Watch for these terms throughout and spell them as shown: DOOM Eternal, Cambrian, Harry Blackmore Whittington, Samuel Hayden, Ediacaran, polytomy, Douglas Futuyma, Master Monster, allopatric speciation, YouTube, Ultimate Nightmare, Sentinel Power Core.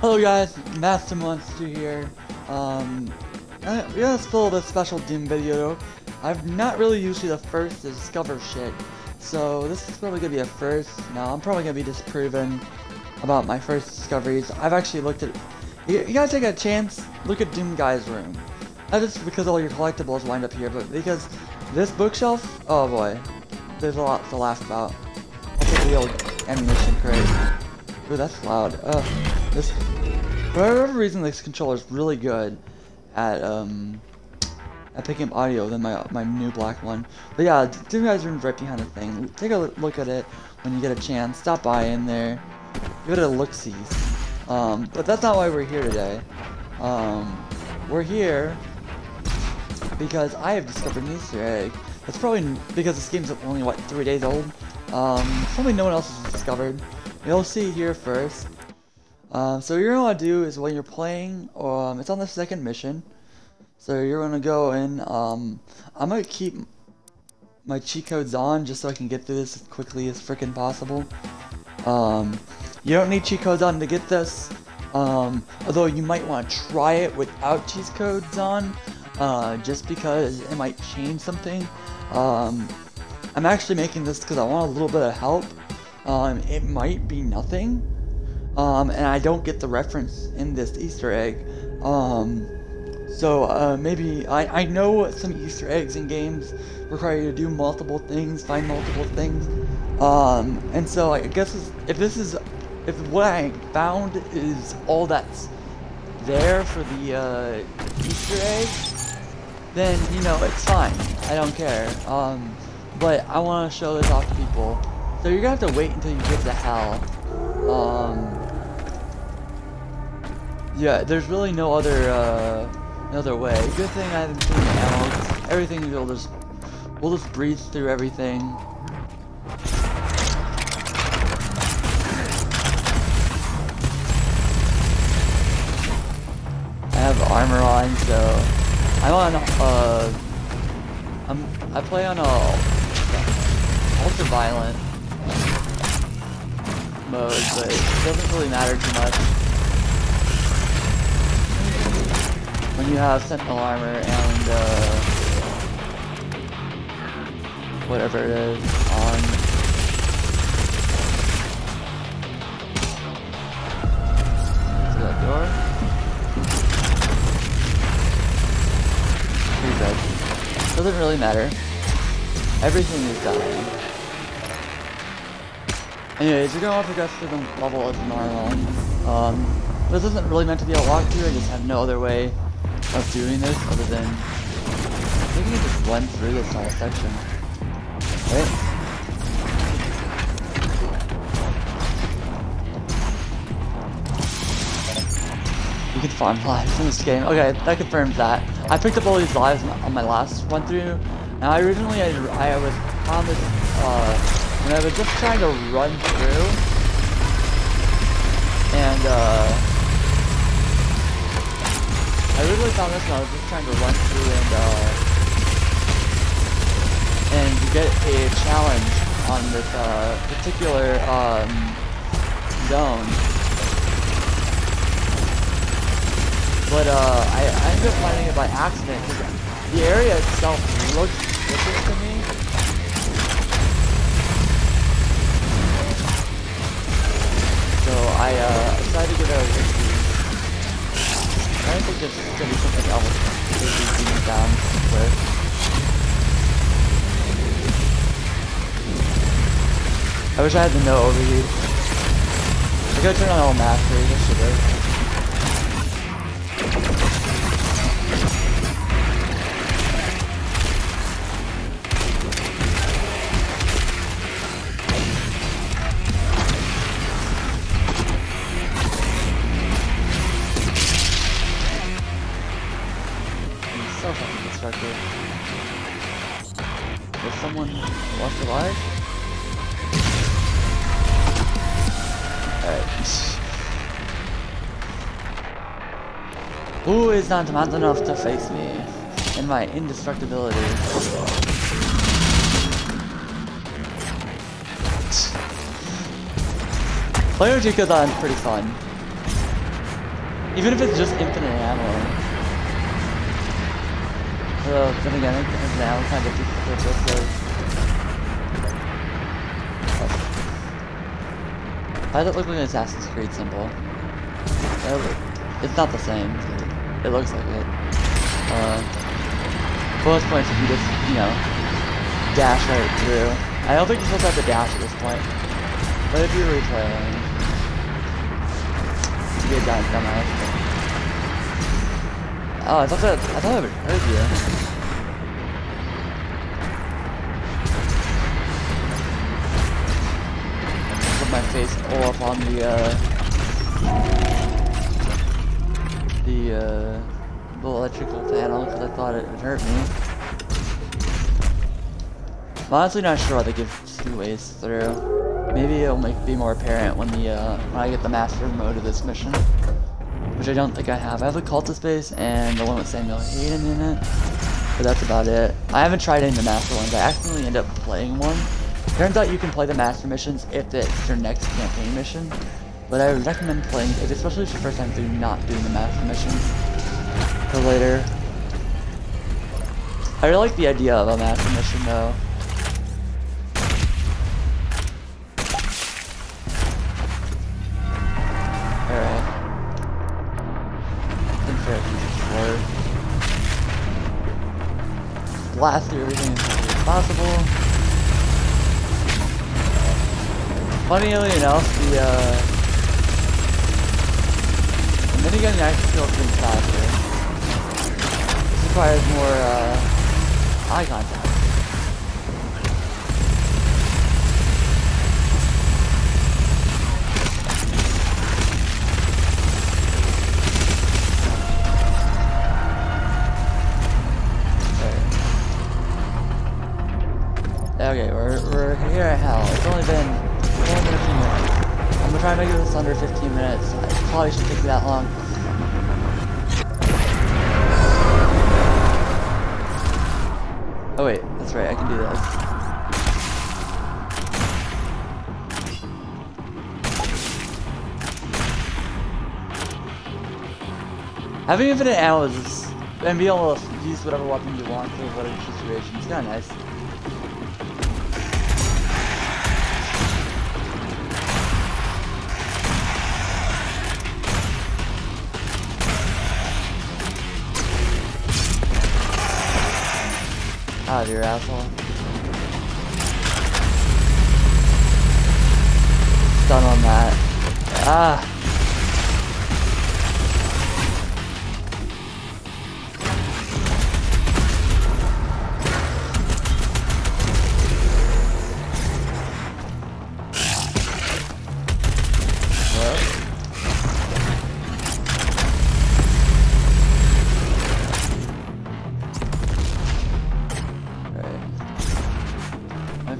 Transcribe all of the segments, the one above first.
Hello guys, Master Monster here. We're gonna film a special Doom video. I'm not really usually the first to discover shit, so this is probably gonna be a first. Now I'm probably gonna be disproven about my first discoveries. I've actually looked at. You gotta take a chance. Look at Doom Guy's room. Not just because all your collectibles wind up here, but because this bookshelf. Oh boy, there's a lot to laugh about. Also the old ammunition crate. Ooh, that's loud. This, for whatever reason, this controller is really good at picking up audio than my new black one. But yeah, Doom Guy's room's right behind the thing. Take a look at it when you get a chance. Stop by in there. Give it a look-see. But that's not why we're here today. We're here because I have discovered an Easter egg. That's probably because this game's only, what, 3 days old? Something no one else has discovered. You'll see here first. So what you're going to do is when you're playing, it's on the second mission. So you're going to go in, I'm going to keep my cheat codes on just so I can get through this as quickly as frickin' possible. You don't need cheat codes on to get this, although you might want to try it without cheat codes on, just because it might change something. I'm actually making this because I want a little bit of help. It might be nothing, and I don't get the reference in this Easter egg, so maybe, I know some Easter eggs in games require you to do multiple things, find multiple things, and so I guess if what I found is all that's there for the Easter egg, then, you know, it's fine, I don't care, but I want to show this off to people. So you're gonna have to wait until you get to hell. Yeah, there's really no other another way. Good thing I haven't seen hell. Everything we'll just breeze through everything. I have armor on, so I'm on I play on ultra violent mode, but it doesn't really matter too much when you have Sentinel armor and whatever it is on. See that door? Pretty bad. Doesn't really matter. Everything is dying. Anyways, you're going to want to progress through the level as normal. This isn't really meant to be a walkthrough, I just have no other way of doing this other than... I think you can just blend through this entire section. Right? You can farm lives in this game. Okay, that confirms that. I picked up all these lives on my last run through. Now, originally I was promised... and I was just trying to run through, and I really found this, and I was just trying to run through and get a challenge on this particular zone. But I ended up finding it by accident because the area itself looks different to me. So I decided to give it a risky. I don't think there's gonna be something else to be down with. I wish I had the note over here. I gotta turn on all mastery, this should work. Was someone lost alive? Alright. Who is not mad enough to face me and my indestructibility? Player Chica's on pretty fun. Even if it's just infinite ammo. Well, then again, I think infinite ammo kind of defeats the purpose. Why does it look like an Assassin's Creed symbol? It's not the same. It looks like it. Bonus points if you just, you know, dash right through. I don't think you're supposed to have to dash at this point. But if you're retailing, you get down dumbass. Oh, I thought I would hurt you. I put my face all up on the electrical panel because I thought it would hurt me. I'm honestly not sure how they give two ways through. Maybe it'll be more apparent when the when I get the master mode of this mission, which I don't think I have. I have the cultist base and the one with Samuel Hayden in it, but that's about it. I haven't tried any of the master ones. I accidentally ended up playing one. Turns out you can play the master missions if it's your next campaign mission, but I would recommend playing it, especially if it's your first time through, not doing the master missions till later. I really like the idea of a master mission though. Blast through everything as quickly as possible. Funnily enough, the minigun actually feels pretty faster. This requires more eye contact. Okay, we're here at hell. It's only been a few minutes. I'm gonna try and make this under 15 minutes. It probably shouldn't take that long. Oh wait, that's right, I can do this. Having infinite ammo and being able to use whatever weapon you want for whatever situation, it's kinda nice. Out of your asshole. Stun on that.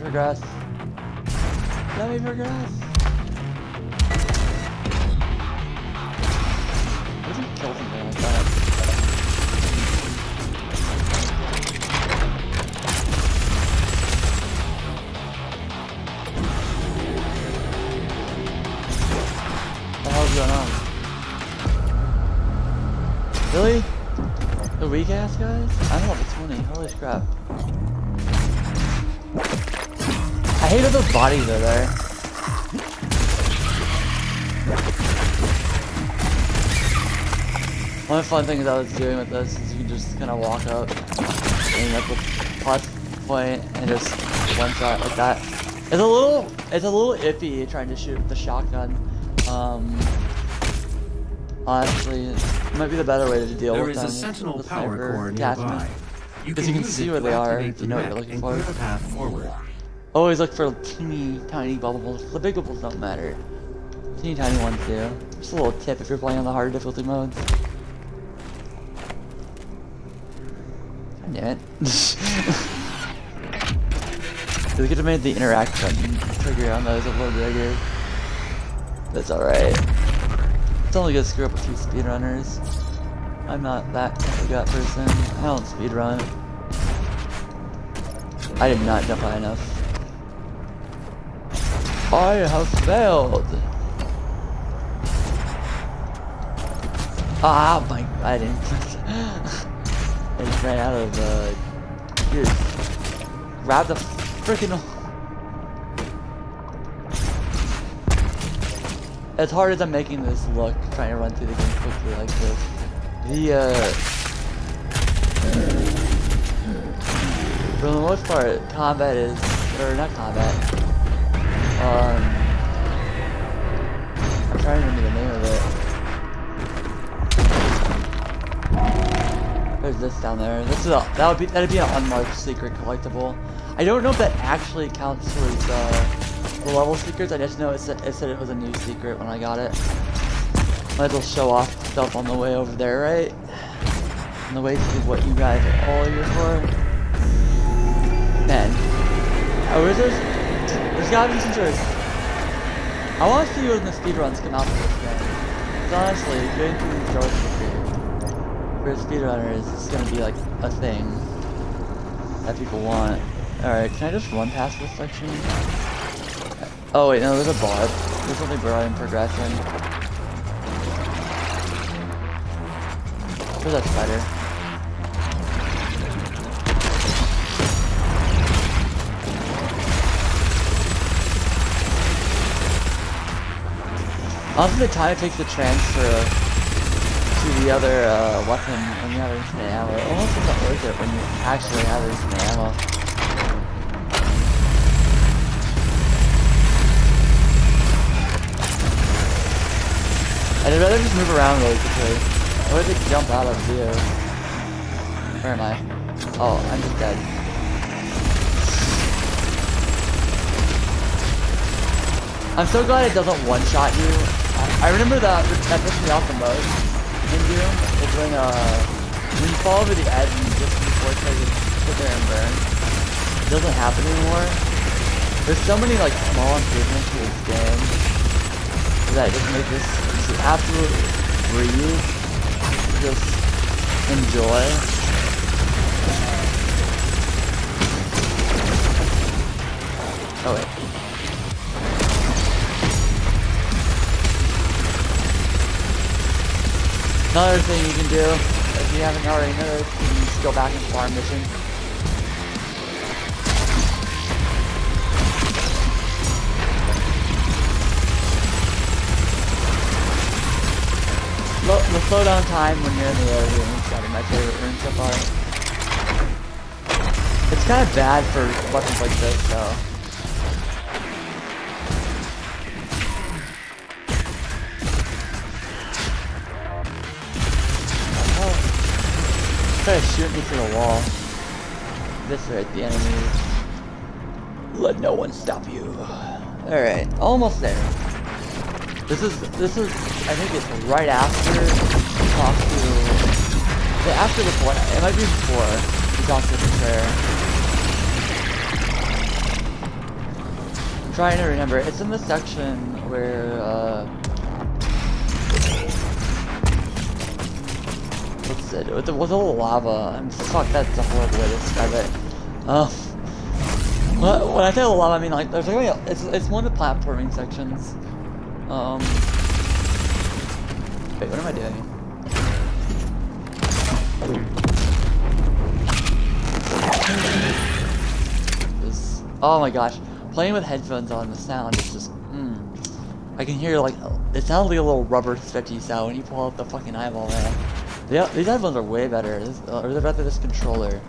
Progress. Let me progress. I didn't kill something like that. What the hell's going on? Really? The weak ass guys? I'm level 20. Holy crap. I hated those bodies over there. One of the fun things I was doing with this is you can just kind of walk up, aim at the plus point, and just one shot like that. It's a little iffy trying to shoot with the shotgun. Honestly, it might be the better way to deal with them. There is a Sentinel Power Core nearby. Because you can see where they are, you know what you're looking for. Path forward. Always look for teeny tiny bubbles. The big bubbles don't matter. Teeny tiny ones do. Just a little tip if you're playing on the harder difficulty modes. God damn it. We could have made the interact button trigger on those a little bigger. That's alright. It's only gonna screw up a few speedrunners. I'm not that type of gut person. I don't speedrun. I did not jump high enough. I have failed! Ah, my, I didn't press it. I just ran out of the gears. Grab the freaking... As hard as I'm making this look, trying to run through the game quickly like this, the for the most part, combat is, or not combat, I'm trying to remember the name of it. There's this down there. This is a, that'd be an unmarked secret collectible. I don't know if that actually counts towards the level secrets. I just know it said it was a new secret when I got it. Might as well show off stuff on the way over there, right? On the way to what you guys are all here for. Man. Oh, there's gotta be some truth. I wanna see when the speedruns come out for this game. Because honestly, doing these doors for speedrunners is gonna be like a thing that people want. Alright, can I just run past this section? Oh wait, no, there's a bar. There's only bar I'm progressing. Where's that spider? Honestly, the time it takes to transfer to the other weapon when you have instant ammo, it almost isn't worth it when you actually have instant ammo. I'd rather just move around really quickly. Where did it jump out of here? Where am I? Oh, I'm just dead. I'm so glad it doesn't one-shot you. I remember that pissed me off the most in Doom. It's when you fall over the edge and you just before try to sit there and burn. It doesn't happen anymore. There's so many like small improvements to this game that just make this absolute breeze. Just enjoy. Oh wait. Another thing you can do, if you haven't already heard, you can just go back and farm mission. The slowdown time when you're in the other room is kind of my favorite room so far. It's kind of bad for weapons like this, though. Oh. Try to shoot me through the wall. This right, the enemy. Let no one stop you. Alright, almost there. This is, I think it's right after we talk to, after the point, it might be before we talk to the prayer. I'm trying to remember, it's in the section where, what's it, with all the lava, I'm, fuck, that's a horrible way to describe it. When I say lava, I mean like, there's like, it's one of the platforming sections. Wait, what am I doing? This, oh my gosh, playing with headphones on, the sound is just, I can hear like, it sounds like a little rubber stretchy sound when you pull out the fucking eyeball there. Yeah, these headphones are way better, or they're better than this controller.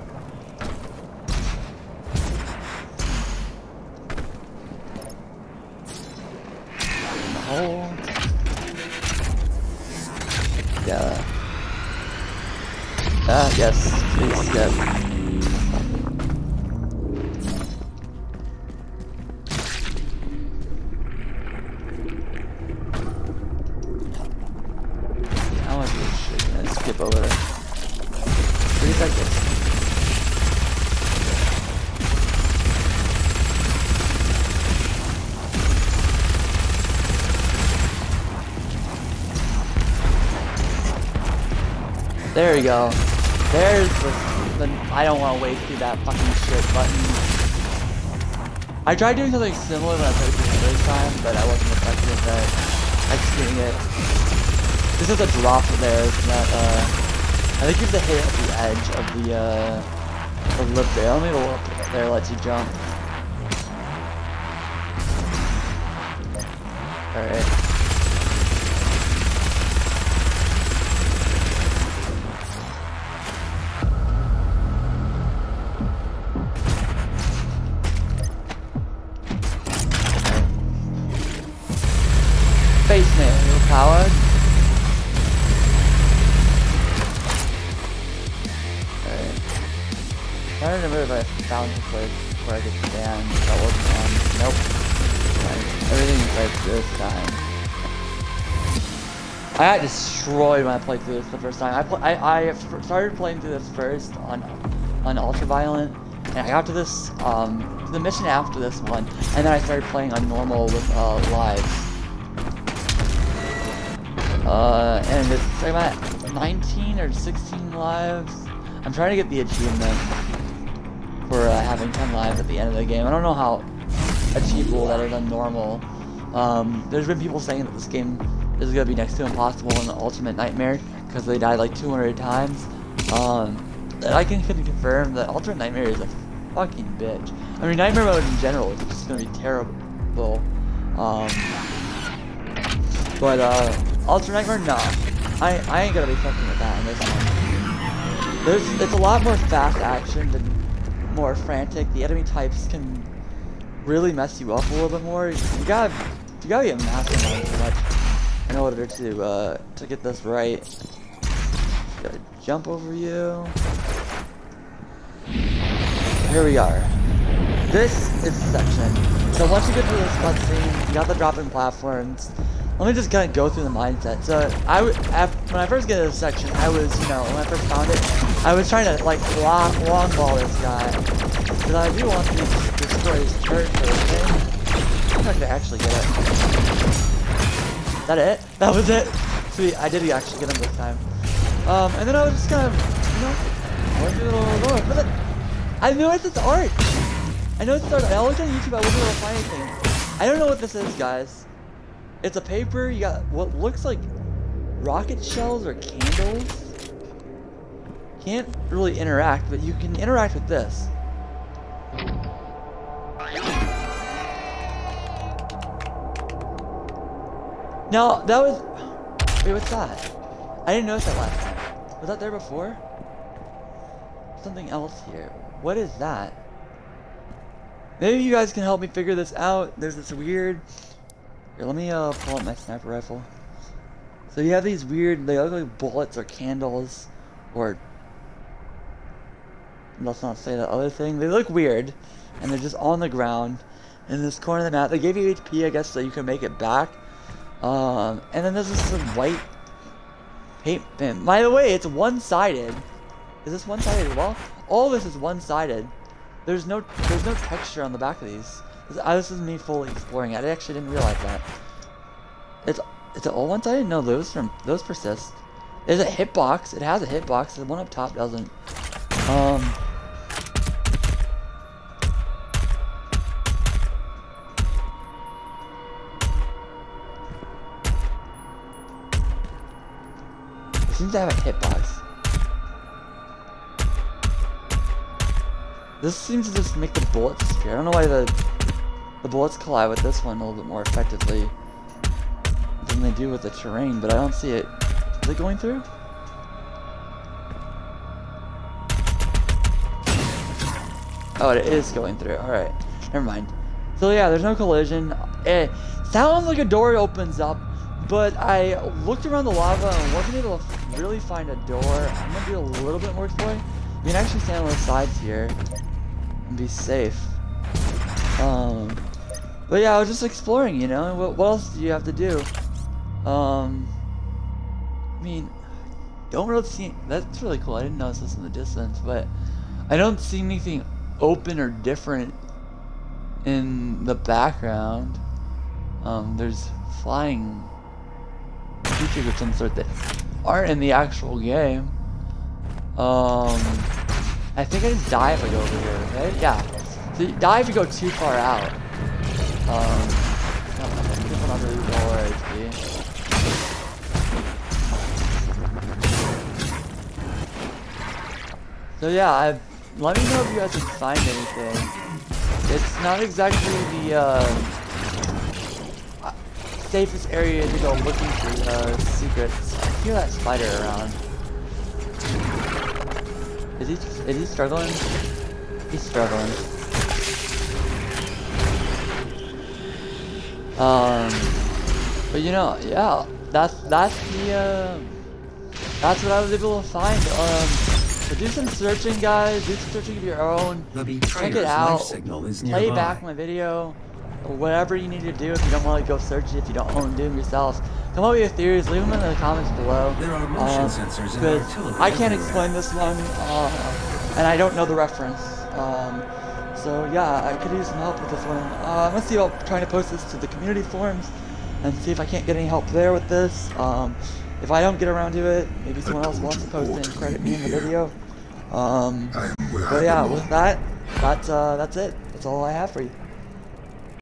Yeah. Ah, yes, please, yes. I want to do this shit, man. Skip over it. 3 seconds. There we go. There's the, I don't want to wade through that fucking shit button. I tried doing something similar when I played this first time, but I wasn't effective at executing it. This is a drop there that I think you have to hit at the edge of the lip there. Let me go up there, lets you jump. Alright. Powered. Alright. I don't remember if I found a place where I could stand. That wasn't on. Nope. Right. Everything's like this time. I got destroyed when I played through this the first time. I started playing through this first on Ultraviolent, and I got to this the mission after this one, and then I started playing on normal with lives. And it's about 19 or 16 lives. I'm trying to get the achievement for having 10 lives at the end of the game. I don't know how achievable that is on normal. There's been people saying that this game is going to be next to impossible in the Ultimate Nightmare because they died like 200 times. And I can confirm that Ultimate Nightmare is a fucking bitch. I mean, Nightmare mode in general is just going to be terrible. Ultra Nightmare? No. I ain't gonna be fucking with that in this one. It's a lot more fast action than more frantic. The enemy types can really mess you up a little bit more. You gotta be a Master Monster much in order to get this right. Gotta jump over you. Here we are. This is the section. So once you get to this cutscene, you got the dropping platforms. Let me just kind of go through the mindset. So, when I first get to this section, I was, you know, when I first found it, I was trying to, like, long ball this guy. Because I do want to destroy his turret for a thing. I'm not going to actually get it. Is that it? That was it? Sweet, I did actually get him this time. And then I was just kind of, you know, going through the little door. But then, I noticed it's art. I noticed it's art. I looked on YouTube, I wasn't able to find anything. I don't know what this is, guys. It's a paper, you got what looks like rocket shells or candles. Can't really interact, but you can interact with this. Now, that was... Wait, what's that? I didn't notice that last time. Was that there before? Something else here. What is that? Maybe you guys can help me figure this out. There's this weird... Here, let me pull up my sniper rifle. So you have these weird, they look like bullets or candles, or let's not say the other thing. They look weird, and they're just on the ground in this corner of the map. They gave you HP, I guess, so you can make it back. And then there's this white paint bin. By the way, it's one-sided. Is this one-sided as well? All this is one-sided. There's no texture on the back of these. This is me fully exploring. I actually didn't realize that. It's the old ones. I didn't know those persist. There's a hitbox. It has a hitbox. The one up top doesn't. It seems to have a hitbox. This seems to just make the bullets disappear. I don't know why the bullets collide with this one a little bit more effectively than they do with the terrain, but I don't see it. Is it going through? Oh, it is going through. Alright. Never mind. So yeah, there's no collision. It sounds like a door opens up, but I looked around the lava and wasn't able to really find a door. I'm going to do a little bit more exploring. You can actually stand on the sides here and be safe. But yeah, I was just exploring, you know, what else do you have to do? I mean, don't really see, that's really cool, I didn't notice this in the distance, but I don't see anything open or different in the background. There's flying creatures of some sort that aren't in the actual game. I think I just die if I go over here, right? Yeah. So you die if you go too far out. I don't know, So yeah, let me know if you guys can find anything. It's not exactly the safest area to go looking for secrets. I hear that spider around. Is he struggling? He's struggling. But you know, yeah, that's what I was able to find. But do some searching, guys. Do some searching of your own. Check it out. Play back my video, or whatever you need to do if you don't want to go search it, if you don't want to do it yourself. Come up with your theories. Leave them in the comments below. There are motion sensors in artillery. I can't explain this one, and I don't know the reference. So yeah, I could use some help with this one. I'm gonna see about trying to post this to the community forums and see if I can't get any help there with this. If I don't get around to it, maybe someone else wants to post it and credit me in the video. But yeah, with that, that's it. That's all I have for you.